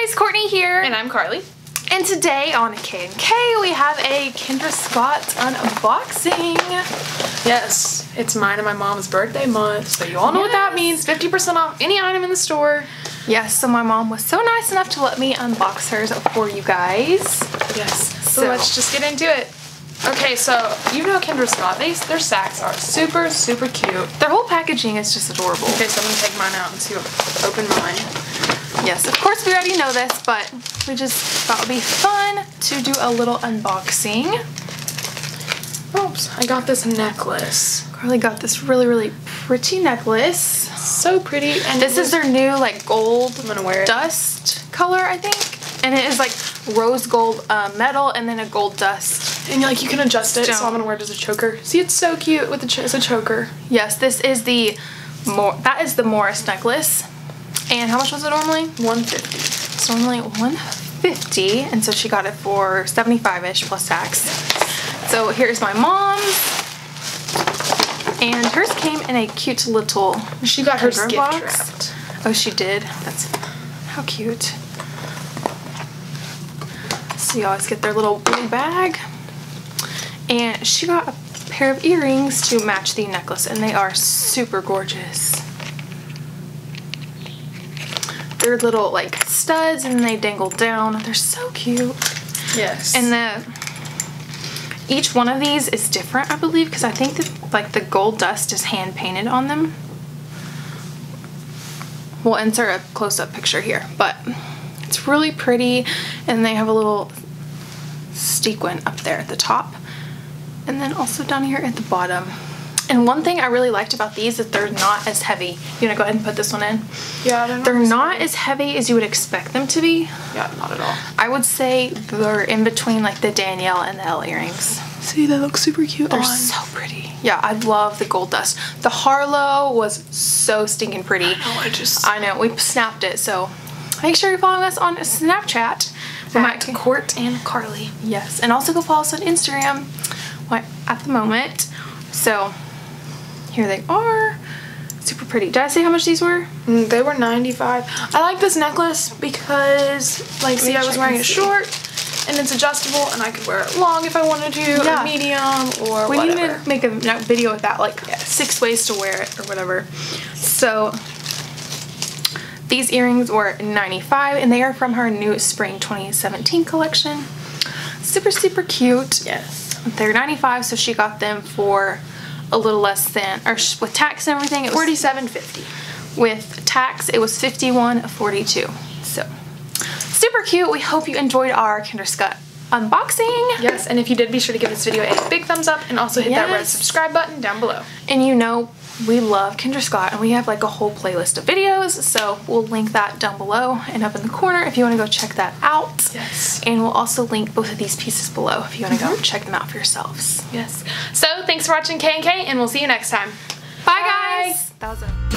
guys, Kortney here. And I'm Karlee. And today on K&K we have a Kendra Scott unboxing. Yes, it's mine and my mom's birthday month, so you all know what that means. 50% off any item in the store. Yes, so my mom was so nice enough to let me unbox hers for you guys. Yes, so let's just get into it. Okay, so you know Kendra Scott. Their sacks are super, super cute. Their whole packaging is just adorable. Okay, so I'm going to take mine out and see what, open mine. Yes, of course we already know this, but we just thought it would be fun to do a little unboxing. Oops, I got this necklace. Karlee got this really, really pretty necklace. So pretty. And this is their new, like, gold I'm gonna wear dust color, I think. And it is, like, rose gold metal and then a gold dust. And, like, you can adjust it, so I'm gonna wear it as a choker. See, it's so cute with as a choker. Yes, this is the, that is the Morris necklace. And how much was it normally? $150. It's normally $150, and so she got it for $75-ish plus tax. So here's my mom's. And hers came in a cute little She got her gift box. Wrapped. Oh, she did? That's how cute. So you always get their little blue bag. And she got a pair of earrings to match the necklace, and they are super gorgeous. They're little, like, studs, and they dangle down. They're so cute. Yes. And each one of these is different, I believe, because I think that like the gold dust is hand painted on them. We'll insert a close-up picture here, but it's really pretty, and they have a little sequin up there at the top and then also down here at the bottom. And one thing I really liked about these is that they're not as heavy. You want to go ahead and put this one in? Yeah, they're not as heavy as you would expect them to be. Yeah, not at all. I would say they're in between like the Danielle and the Elle earrings. See, they look super cute. They're so pretty. Yeah, I love the gold dust. The Harlow was so stinking pretty. I know, we snapped it, so make sure you're following us on Snapchat. We're at Kort and Karlee. Yes, and also go follow us on Instagram at the moment. So here they are. Super pretty. Did I say how much these were? They were $95. I like this necklace because, like, see, I was wearing it short. And it's adjustable, and I could wear it long if I wanted to, or medium, or whatever. We need to make a video with that, like, 6 ways to wear it, or whatever. So, these earrings were $95, and they are from her new Spring 2017 collection. Super, super cute. Yes. They're $95, so she got them for a little less than, or with tax and everything, it was $47.50. With tax, it was $51.42, so... super cute. We hope you enjoyed our Kendra Scott unboxing. Yes, and if you did, be sure to give this video a big thumbs up and also hit that red subscribe button down below. And you know we love Kendra Scott, and we have like a whole playlist of videos, so we'll link that down below and up in the corner if you want to go check that out. Yes. And we'll also link both of these pieces below if you want to go check them out for yourselves. Yes. So thanks for watching K&K, and we'll see you next time. Bye, guys! That was